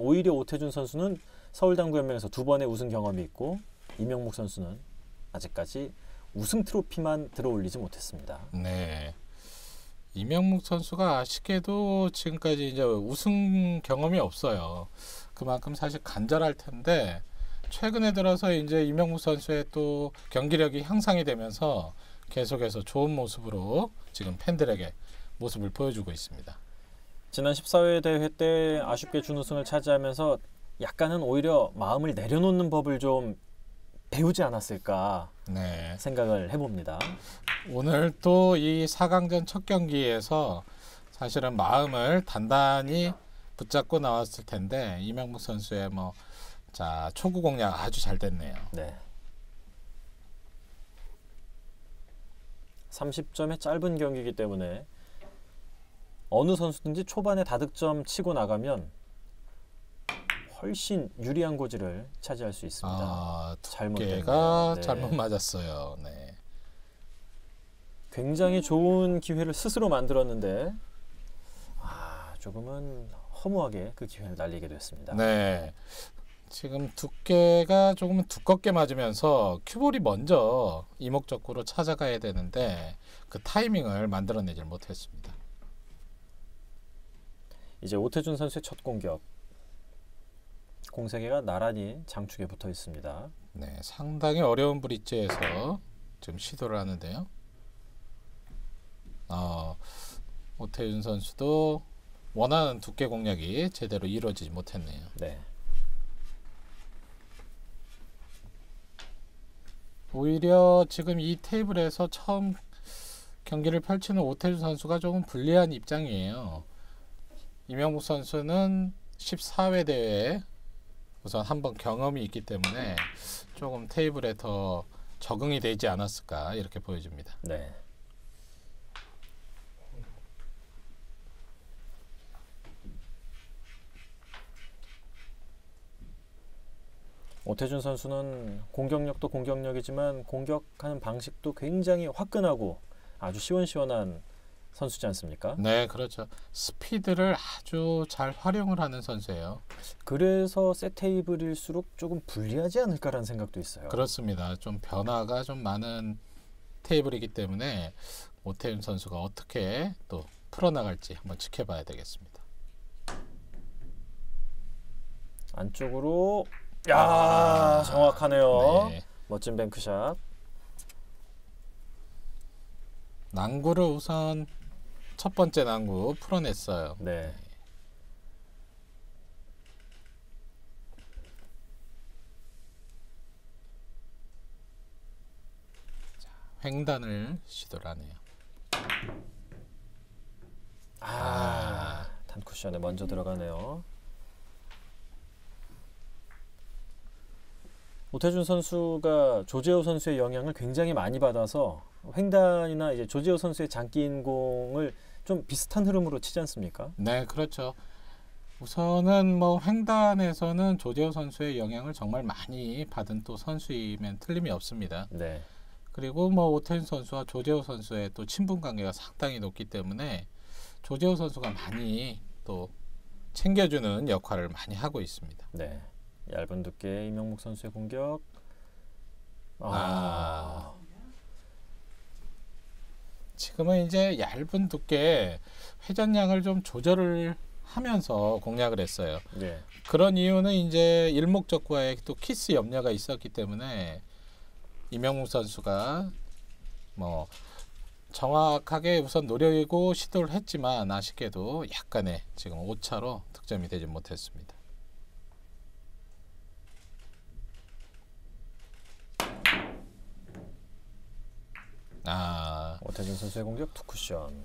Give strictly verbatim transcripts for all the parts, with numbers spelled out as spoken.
오히려 오태준 선수는 서울당구연맹에서 두 번의 우승 경험이 있고 임형묵 선수는 아직까지 우승 트로피만 들어올리지 못했습니다. 네. 임형묵 선수가 아쉽게도 지금까지 이제 우승 경험이 없어요. 그만큼 사실 간절할 텐데 최근에 들어서 이제 임형묵 선수의 또 경기력이 향상이 되면서 계속해서 좋은 모습으로 지금 팬들에게 모습을 보여주고 있습니다. 지난 십사 회 대회 때 아쉽게 준우승을 차지하면서 약간은 오히려 마음을 내려놓는 법을 좀 배우지 않았을까 네. 생각을 해봅니다. 오늘 또 이 사 강전 첫 경기에서 사실은 마음을 단단히 붙잡고 나왔을 텐데 임형묵 선수의 뭐 자 초구 공략 아주 잘 됐네요. 네. 삼십 점의 짧은 경기이기 때문에 어느 선수든지 초반에 다득점 치고 나가면 훨씬 유리한 고지를 차지할 수 있습니다. 아, 두께가 네. 잘못 맞았어요. 네. 굉장히 좋은 기회를 스스로 만들었는데 아, 조금은 허무하게 그 기회를 날리게 됐습니다. 네, 지금 두께가 조금은 두껍게 맞으면서 큐볼이 먼저 이목적구로 찾아가야 되는데 그 타이밍을 만들어내질 못했습니다. 이제 오태준 선수의 첫 공격. 공 세 개가 나란히 장축에 붙어 있습니다. 네, 상당히 어려운 브릿지에서 지금 시도를 하는데요. 어, 오태준 선수도 원하는 두께 공략이 제대로 이루어지지 못했네요. 네. 오히려 지금 이 테이블에서 처음 경기를 펼치는 오태준 선수가 조금 불리한 입장이에요. 임형묵 선수는 십사 회 대회에 우선 한번 경험이 있기 때문에 조금 테이블에 더 적응이 되지 않았을까 이렇게 보여집니다. 네. 오태준 선수는 공격력도 공격력이지만 공격하는 방식도 굉장히 화끈하고 아주 시원시원한 선수지 않습니까? 네, 그렇죠. 스피드를 아주 잘 활용을 하는 선수예요. 그래서 세 테이블일수록 조금 불리하지 않을까라는 생각도 있어요. 그렇습니다. 좀 변화가 좀 많은 테이블이기 때문에 오태준 선수가 어떻게 또 풀어나갈지 한번 지켜봐야 되겠습니다. 안쪽으로 야 아, 정확하네요. 네. 멋진 뱅크샷. 난구를 우선 첫 번째 난구 풀어냈어요. 네. 자, 횡단을 시도를 하네요. 아, 아, 단쿠션에 먼저 들어가네요. 오태준 선수가 조재호 선수의 영향을 굉장히 많이 받아서 횡단이나 이제 조재호 선수의 장기인 공을 좀 비슷한 흐름으로 치지 않습니까? 네, 그렇죠. 우선은 뭐 횡단에서는 조재호 선수의 영향을 정말 많이 받은 또 선수이면 틀림이 없습니다. 네. 그리고 뭐 오태준 선수와 조재호 선수의 또 친분 관계가 상당히 높기 때문에 조재호 선수가 많이 또 챙겨주는 역할을 많이 하고 있습니다. 네. 얇은 두께 임형묵 선수의 공격. 아. 아. 지금은 이제 얇은 두께 회전량을 좀 조절을 하면서 공략을 했어요. 네. 그런 이유는 이제 일목적과의 또 키스 염려가 있었기 때문에 임형묵 선수가 뭐 정확하게 우선 노리고 시도를 했지만 아쉽게도 약간의 지금 오차로 득점이 되지 못했습니다. 아, 오태준 선수의 공격 투쿠션.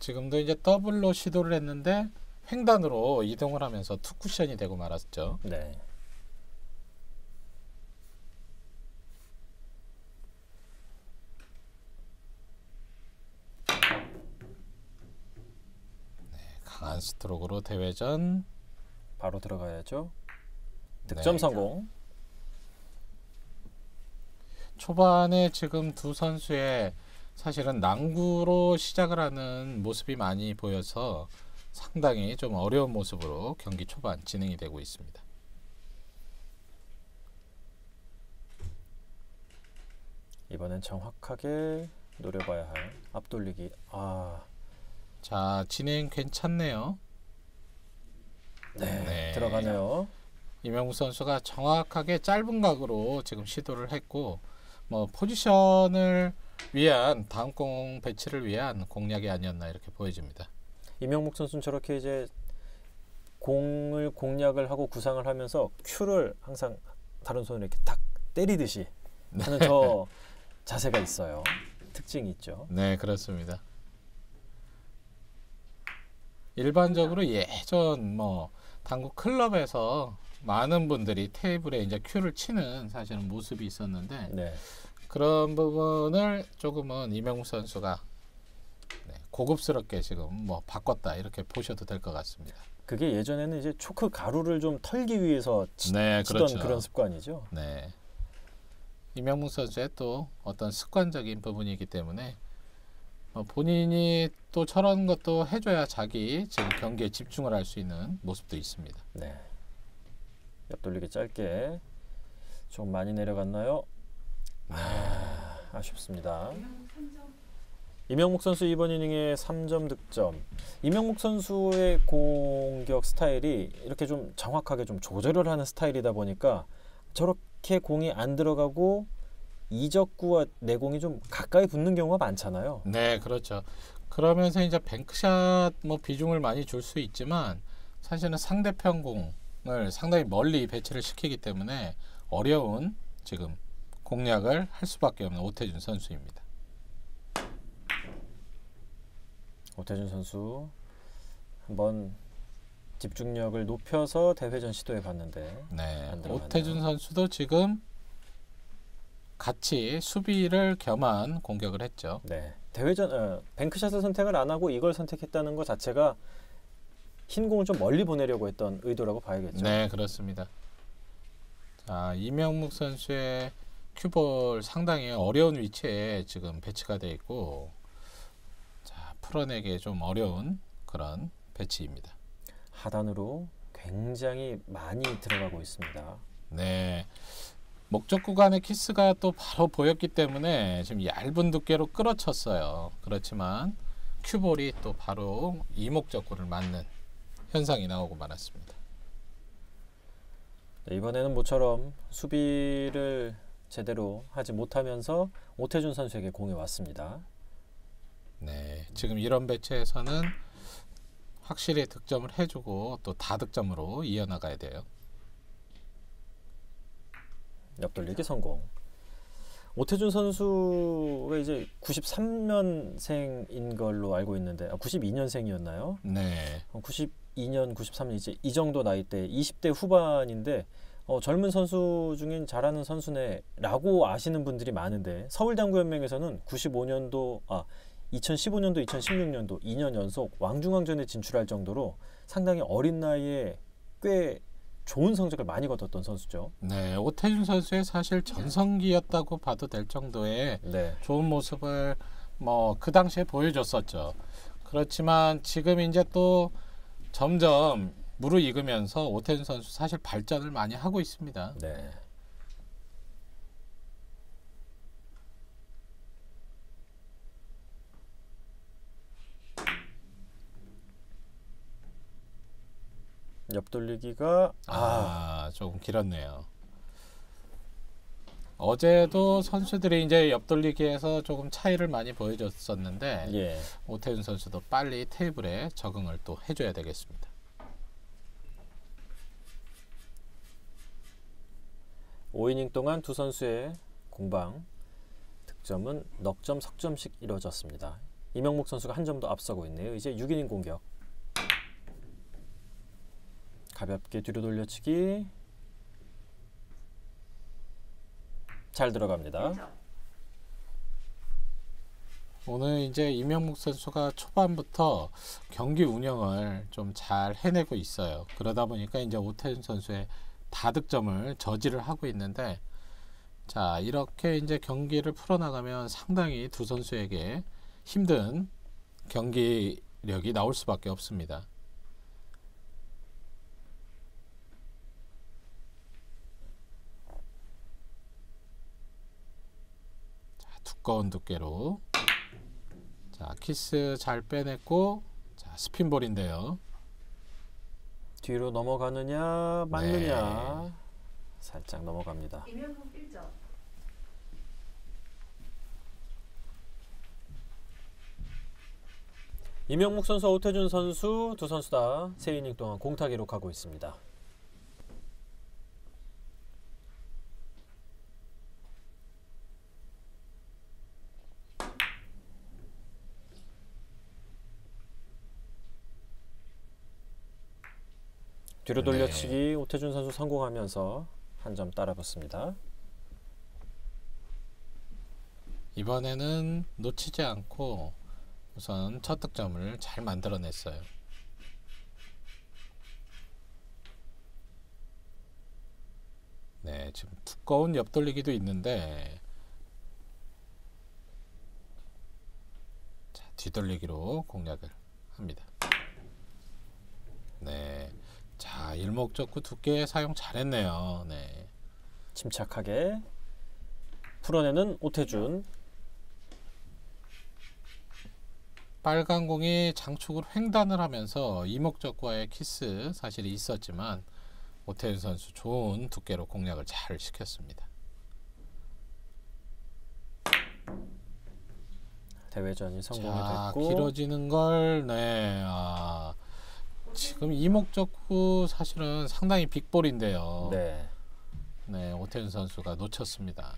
지금도 이제 더블로 시도를 했는데 횡단으로 이동을 하면서 투쿠션이 되고 말았죠. 네. 네, 강한 스트로크로 대회전 바로 들어가야죠. 득점 네, 성공. 초반에 지금 두 선수의 사실은 난구로 시작을 하는 모습이 많이 보여서 상당히 좀 어려운 모습으로 경기 초반 진행이 되고 있습니다. 이번엔 정확하게 노려봐야 할 앞돌리기. 아, 자, 진행 괜찮네요. 네, 네. 들어가네요. 임형묵 선수가 정확하게 짧은 각으로 지금 시도를 했고, 뭐 포지션을 위한 다음 공 배치를 위한 공략이 아니었나 이렇게 보여집니다. 임형묵 선수는 저렇게 이제 공을 공략을 하고 구상을 하면서 큐를 항상 다른 손으로 이렇게 탁 때리듯이 하는 네. 저 자세가 있어요. 특징이 있죠. 네, 그렇습니다. 일반적으로 예전 뭐 당구 클럽에서 많은 분들이 테이블에 이제 큐를 치는 사실은 모습이 있었는데 네. 그런 부분을 조금은 임형묵 선수가 네, 고급스럽게 지금 뭐 바꿨다 이렇게 보셔도 될 것 같습니다. 그게 예전에는 이제 초크 가루를 좀 털기 위해서 치, 네, 치던 그렇죠. 그런 습관이죠. 네. 임형묵 선수의 또 어떤 습관적인 부분이기 때문에 어, 본인이 또 저런 것도 해줘야 자기 지금 경기에 집중을 할 수 있는 모습도 있습니다. 네. 옆돌리기 짧게 좀 많이 내려갔나요? 아, 아쉽습니다. 임형묵 선수 이번 이닝에 삼 점 득점. 임형묵 선수의 공격 스타일이 이렇게 좀 정확하게 좀 조절을 하는 스타일이다 보니까 저렇게 공이 안 들어가고 이적구와 내공이 좀 가까이 붙는 경우가 많잖아요. 네, 그렇죠. 그러면서 이제 뱅크샷 뭐 비중을 많이 줄 수 있지만 사실은 상대편 공을 상당히 멀리 배치를 시키기 때문에 어려운 지금 공략을 할 수밖에 없는 오태준 선수입니다. 오태준 선수 한번 집중력을 높여서 대회전 시도해 봤는데 네, 오태준 선수도 지금 같이 수비를 겸한 공격을 했죠. 네, 대회전 어, 뱅크샷을 선택을 안 하고 이걸 선택했다는 것 자체가 흰 공을 좀 멀리 보내려고 했던 의도라고 봐야겠죠. 네, 그렇습니다. 자, 임형묵 선수의 큐볼 상당히 어려운 위치에 지금 배치가 돼 있고 자, 풀어내기에 좀 어려운 그런 배치입니다. 하단으로 굉장히 많이 들어가고 있습니다. 네. 목적 구간의 키스가 또 바로 보였기 때문에 지금 얇은 두께로 끌어쳤어요. 그렇지만 큐볼이 또 바로 이목적구를 맞는 현상이 나오고 말았습니다. 네, 이번에는 모처럼 수비를 제대로 하지 못하면서 오태준 선수에게 공이 왔습니다. 네, 지금 이런 배치에서는 확실히 득점을 해주고 또 다득점으로 이어나가야 돼요. 옆돌리기 성공. 오태준 선수가 이제 구십삼 년생인 걸로 알고 있는데 아, 구십이 년생이었나요? 네. 구십이 년, 구십삼 년 이제 이 정도 나이대 이십 대 후반인데 어, 젊은 선수 중엔 잘하는 선수네라고 아시는 분들이 많은데 서울당구연맹에서는 구십오 년도, 아 이천십오 년도, 이천십육 년도 이 년 연속 왕중왕전에 진출할 정도로 상당히 어린 나이에 꽤 좋은 성적을 많이 거뒀던 선수죠. 네, 오태준 선수의 사실 전성기였다고 봐도 될 정도의 네. 좋은 모습을 뭐 그 당시에 보여줬었죠. 그렇지만 지금 이제 또 점점 무르익으면서 오태준 선수 사실 발전을 많이 하고 있습니다. 네. 옆돌리기가 아, 아 조금 길었네요. 어제도 선수들이 이제 옆돌리기에서 조금 차이를 많이 보여줬었는데 예. 오태준 선수도 빨리 테이블에 적응을 또 해줘야 되겠습니다. 오 이닝 동안 두 선수의 공방 득점은 넉 점, 석 점씩 이루어졌습니다. 임형묵 선수가 한 점 더 앞서고 있네요. 이제 육 이닝 공격. 가볍게 뒤로 돌려치기. 잘 들어갑니다. 오늘 이제 임형묵 선수가 초반부터 경기 운영을 좀 잘 해내고 있어요. 그러다 보니까 이제 오태준 선수의 다득점을 저지를 하고 있는데 자, 이렇게 이제 경기를 풀어나가면 상당히 두 선수에게 힘든 경기력이 나올 수밖에 없습니다. 자, 두꺼운 두께로. 자, 키스 잘 빼냈고, 자, 스핀볼인데요. 뒤로 넘어가느냐, 맞느냐. 네. 살짝 넘어갑니다. 임형묵 일 점. 임형묵 선수, 오태준 선수 두 선수 다 세 이닝 동안 공타 기록하고 있습니다. 뒤로 돌려치기. 네. 오태준 선수 성공하면서 한 점 따라 붙습니다. 이번에는 놓치지 않고 우선 첫 득점을 잘 만들어냈어요. 네, 지금 두꺼운 옆돌리기도 있는데, 자, 뒤돌리기로 공략을 합니다. 네, 자, 일목적구 두께 사용 잘했네요. 네, 침착하게 풀어내는 오태준. 빨간 공이 장축을 횡단을 하면서 이목적과의 키스 사실이 있었지만 오태준 선수 좋은 두께로 공략을 잘 시켰습니다. 대회전이 성공이 자, 됐고 길어지는 걸. 네, 아, 지금 이목적구 사실은 상당히 빅볼인데요. 네, 네, 오태준 선수가 놓쳤습니다.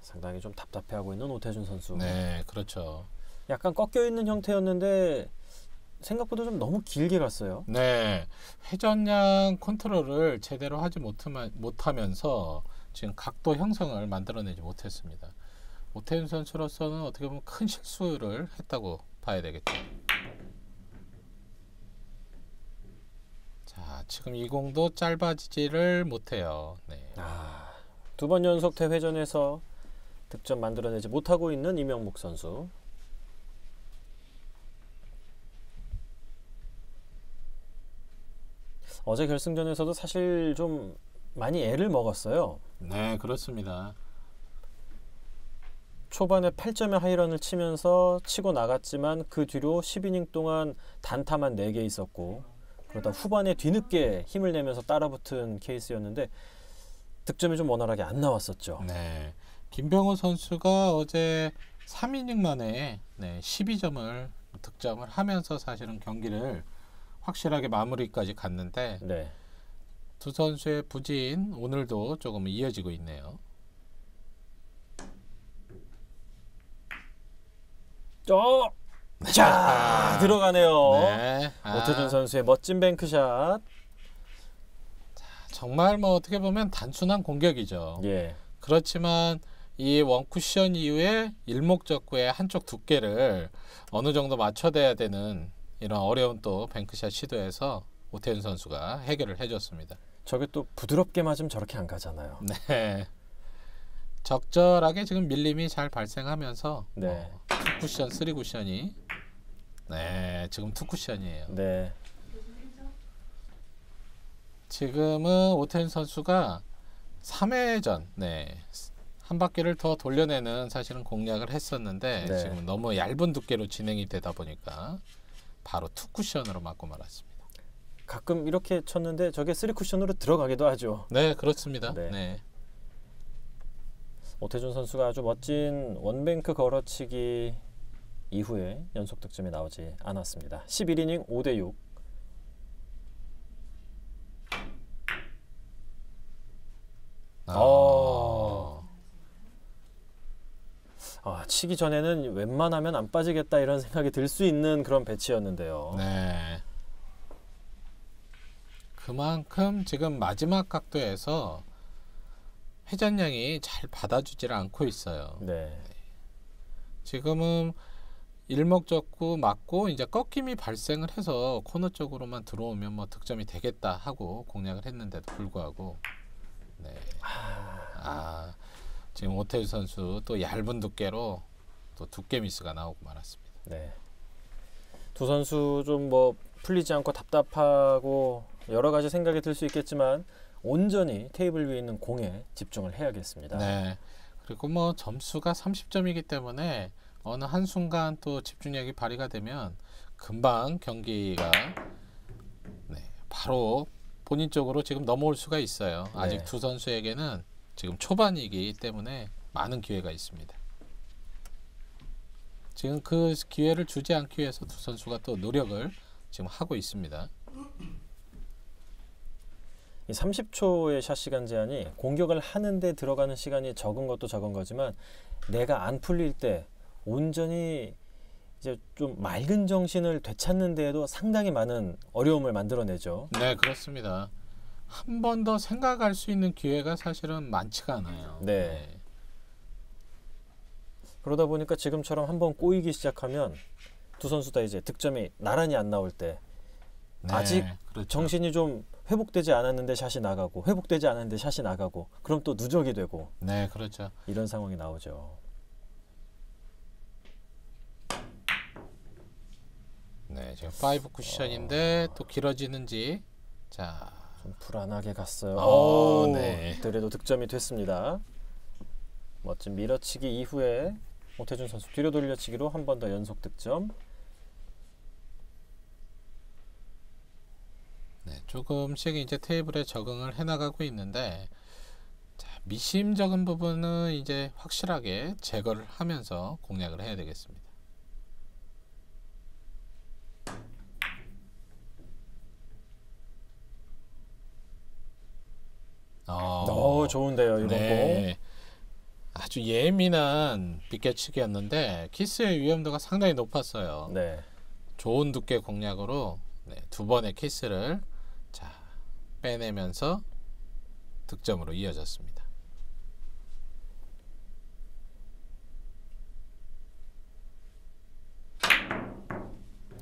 상당히 좀 답답해하고 있는 오태준 선수. 네, 그렇죠. 약간 꺾여있는 형태였는데 생각보다 좀 너무 길게 갔어요. 네, 회전량 컨트롤을 제대로 하지 못하면서 지금 각도 형성을 만들어내지 못했습니다. 오태준 선수로서는 어떻게 보면 큰 실수를 했다고 봐야 되겠죠. 자, 지금 이 공도 짧아지지를 못해요. 네. 아, 두 번 연속 대회전에서 득점 만들어내지 못하고 있는 임형묵 선수. 어제 결승전에서도 사실 좀 많이 애를 먹었어요. 네, 그렇습니다. 초반에 팔 점의 하이런을 치면서 치고 나갔지만 그 뒤로 십 이닝 동안 단타만 네 개 있었고, 그러다 후반에 뒤늦게 힘을 내면서 따라붙은 케이스였는데 득점이 좀 원활하게 안 나왔었죠. 네, 김병호 선수가 어제 삼 이닝 만에 네, 십이 점을 득점을 하면서 사실은 경기를 확실하게 마무리까지 갔는데, 네, 두 선수의 부진 오늘도 조금 이어지고 있네요. 어! 자, 아, 들어가네요. 네. 아, 오태준 선수의 멋진 뱅크샷. 자, 정말 뭐 어떻게 보면 단순한 공격이죠. 예. 그렇지만 이 원쿠션 이후에 일목적구의 한쪽 두께를 어느 정도 맞춰대야 되는 이런 어려운 또 뱅크샷 시도에서 오태준 선수가 해결을 해줬습니다. 저게 또 부드럽게 맞으면 저렇게 안 가잖아요. 네, 적절하게 지금 밀림이 잘 발생하면서. 네. 어, 투쿠션, 쓰리쿠션이. 네, 지금 투쿠션이에요. 네, 지금은 오태준 선수가 삼 회전, 네, 한 바퀴를 더 돌려내는 사실은 공략을 했었는데, 네, 지금 너무 얇은 두께로 진행이 되다 보니까 바로 투쿠션으로 맞고 말았습니다. 가끔 이렇게 쳤는데 저게 쓰리쿠션으로 들어가기도 하죠. 네, 그렇습니다. 네. 네. 오태준 선수가 아주 멋진 원뱅크 걸어치기 이후에 연속 득점이 나오지 않았습니다. 십일 이닝 오 대 육. 아, 아, 치기 전에는 웬만하면 안 빠지겠다 이런 생각이 들 수 있는 그런 배치였는데요. 네, 그만큼 지금 마지막 각도에서 회전량이 잘 받아주질 않고 있어요. 네, 지금은 일목적구 맞고 이제 꺾임이 발생을 해서 코너 쪽으로만 들어오면 뭐 득점이 되겠다 하고 공략을 했는데도 불구하고 네. 아, 지금 오태준 선수 또 얇은 두께로 또 두께 미스가 나오고 말았습니다. 네. 두 선수 좀 뭐 풀리지 않고 답답하고 여러 가지 생각이 들 수 있겠지만 온전히 테이블 위에 있는 공에 집중을 해야겠습니다. 네. 그리고 뭐 점수가 삼십 점이기 때문에 어느 한순간 또 집중력이 발휘가 되면 금방 경기가 네, 바로 본인 쪽으로 지금 넘어올 수가 있어요. 네. 아직 두 선수에게는 지금 초반이기 때문에 많은 기회가 있습니다. 지금 그 기회를 주지 않기 위해서 두 선수가 또 노력을 지금 하고 있습니다. 이 삼십 초의 샷 시간 제한이 공격을 하는데 들어가는 시간이 적은 것도 적은 거지만 내가 안 풀릴 때 온전히 이제 좀 맑은 정신을 되찾는 데에도 상당히 많은 어려움을 만들어내죠. 네, 그렇습니다. 한 번 더 생각할 수 있는 기회가 사실은 많지가 않아요. 네. 네. 그러다 보니까 지금처럼 한번 꼬이기 시작하면 두 선수 다 이제 득점이 나란히 안 나올 때 네, 아직 그렇죠. 정신이 좀 회복되지 않았는데 샷이 나가고 회복되지 않았는데 샷이 나가고 그럼 또 누적이 되고 네, 그렇죠. 이런 상황이 나오죠. 네, 지금 파이브 쿠션인데 어... 또 길어지는지 자, 좀 불안하게 갔어요. 오, 오, 네. 그래도 득점이 됐습니다. 멋진 밀어치기 이후에 오태준 선수 뒤로 돌려치기로 한 번 더 연속 득점. 네, 조금씩 이제 테이블에 적응을 해나가고 있는데 자, 미심쩍은 부분은 이제 확실하게 제거를 하면서 공략을 해야 되겠습니다. 어, 오, 좋은데요, 이번 네. 공. 아주 예민한 빗개치기였는데 키스의 위험도가 상당히 높았어요. 네. 좋은 두께 공략으로 네, 두 번의 키스를 자, 빼내면서 득점으로 이어졌습니다.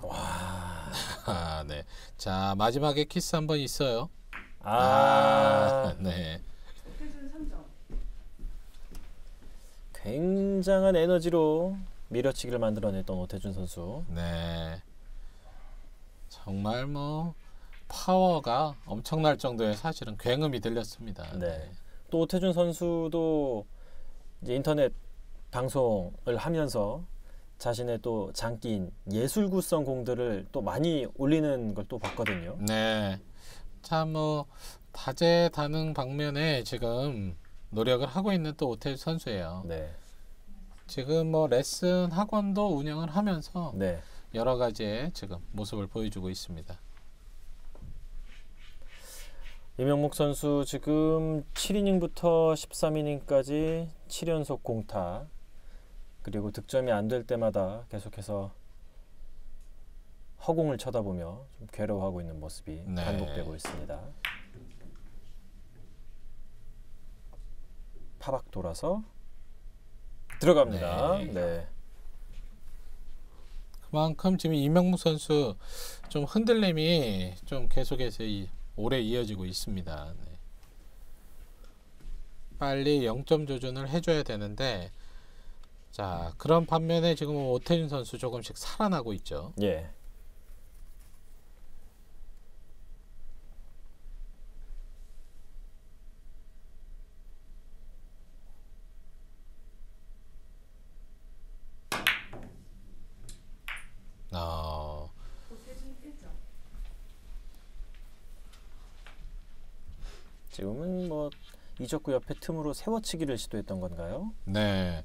와. 네. 자, 마지막에 키스 한번 있어요. 아, 아 네. 굉장한 에너지로 밀어치기를 만들어냈던 오태준 선수. 네. 정말 뭐 파워가 엄청날 정도의 사실은 굉음이 들렸습니다. 네. 네. 또 오태준 선수도 이제 인터넷 방송을 하면서 자신의 또 장기인 예술구성 공들을 또 많이 올리는 걸 또 봤거든요. 네. 참 뭐 다재다능 방면에 지금 노력을 하고 있는 또 오태준 선수예요. 네. 지금 뭐 레슨 학원도 운영을 하면서 네. 여러 가지의 지금 모습을 보여주고 있습니다. 임형묵 선수 지금 칠 이닝부터 십삼 이닝까지 칠 연속 공타 그리고 득점이 안 될 때마다 계속해서 허공을 쳐다보며 좀 괴로워하고 있는 모습이 네. 반복되고 있습니다. 파박 돌아서 들어갑니다. 네. 네. 그만큼 지금 임형묵 선수 좀 흔들림이 좀 계속해서 이, 오래 이어지고 있습니다. 네. 빨리 영 점 조준을 해줘야 되는데 자 그런 반면에 지금 오태준 선수 조금씩 살아나고 있죠. 예. 어. 지금은 뭐 이적구 옆에 틈으로 세워치기를 시도했던 건가요? 네,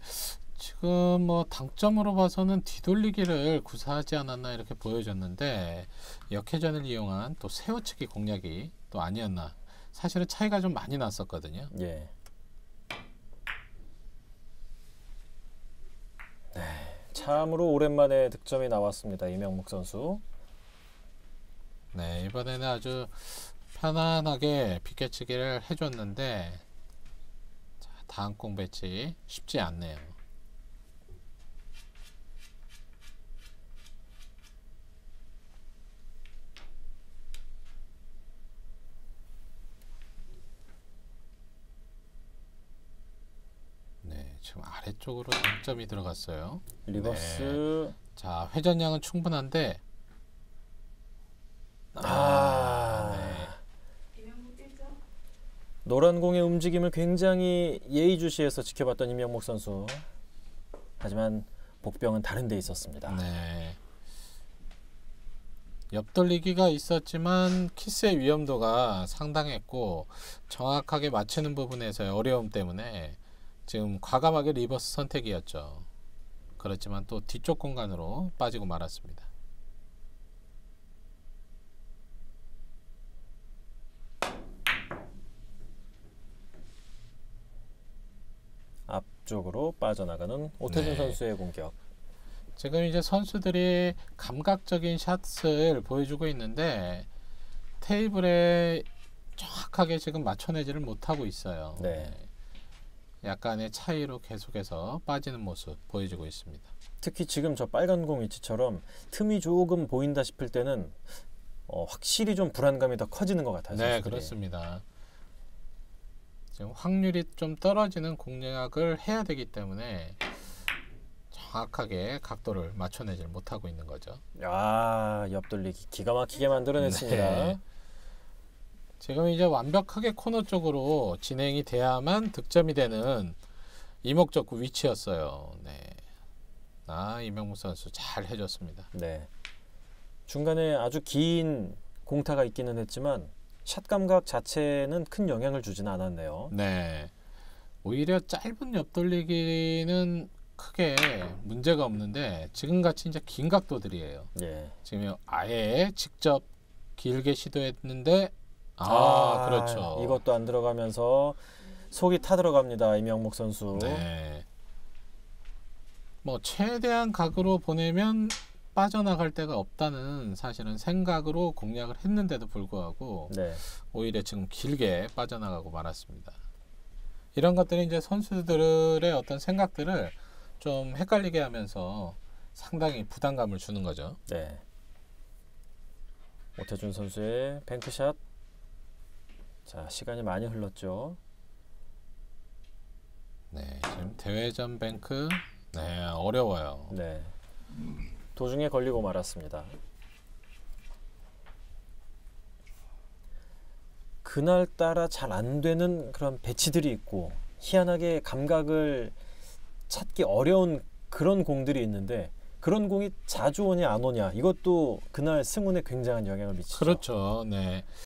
지금 뭐 당점으로 봐서는 뒤돌리기를 구사하지 않았나 이렇게 보여졌는데 역회전을 이용한 또 세워치기 공략이 또 아니었나 사실은 차이가 좀 많이 났었거든요. 예. 네. 참으로 오랜만에 득점이 나왔습니다. 임형묵 선수. 네, 이번에는 아주 편안하게 빗개치기를 해줬는데 자, 다음 공 배치 쉽지 않네요. 지금 아래쪽으로 영 점이 들어갔어요. 리버스. 네. 자, 회전량은 충분한데. 아. 아 네. 노란 공의 움직임을 굉장히 예의주시해서 지켜봤던 임형묵 선수. 하지만 복병은 다른 데 있었습니다. 네. 옆돌리기가 있었지만 키스의 위험도가 상당했고 정확하게 맞추는 부분에서의 어려움 때문에 지금 과감하게 리버스 선택이었죠. 그렇지만 또 뒤쪽 공간으로 빠지고 말았습니다. 앞쪽으로 빠져나가는 오태준 네. 선수의 공격. 지금 이제 선수들이 감각적인 샷을 보여주고 있는데 테이블에 정확하게 지금 맞춰내지를 못하고 있어요. 네. 약간의 차이로 계속해서 빠지는 모습 보여주고 있습니다. 특히 지금 저 빨간 공 위치처럼 틈이 조금 보인다 싶을 때는 어, 확실히 좀 불안감이 더 커지는 것 같아요. 네, 선수들이. 그렇습니다. 지금 확률이 좀 떨어지는 공략을 해야 되기 때문에 정확하게 각도를 맞춰내질 못하고 있는 거죠. 아, 옆돌리기 기가 막히게 만들어냈습니다. 네. 지금 이제 완벽하게 코너 쪽으로 진행이 돼야만 득점이 되는 이목적구 위치였어요. 네. 아, 임형묵 선수 잘 해줬습니다. 네. 중간에 아주 긴 공타가 있기는 했지만 샷 감각 자체는 큰 영향을 주지는 않았네요. 네. 오히려 짧은 옆돌리기는 크게 문제가 없는데 지금같이 이제 긴 각도들이에요. 예. 지금 아예 직접 길게 시도했는데 아, 아 그렇죠. 이것도 안 들어가면서 속이 타들어갑니다. 임형묵 선수. 네. 뭐 최대한 각으로 보내면 빠져나갈 데가 없다는 사실은 생각으로 공략을 했는데도 불구하고 네. 오히려 지금 길게 빠져나가고 말았습니다. 이런 것들이 이제 선수들의 어떤 생각들을 좀 헷갈리게 하면서 상당히 부담감을 주는 거죠. 네. 오태준 선수의 뱅크샷. 자, 시간이 많이 흘렀죠. 네, 지금 대회전 뱅크. 네, 어려워요. 네. 도중에 걸리고 말았습니다. 그날따라 잘 안 되는 그런 배치들이 있고 희한하게 감각을 찾기 어려운 그런 공들이 있는데 그런 공이 자주 오냐 안 오냐 이것도 그날 승운에 굉장한 영향을 미치죠. 그렇죠. 네.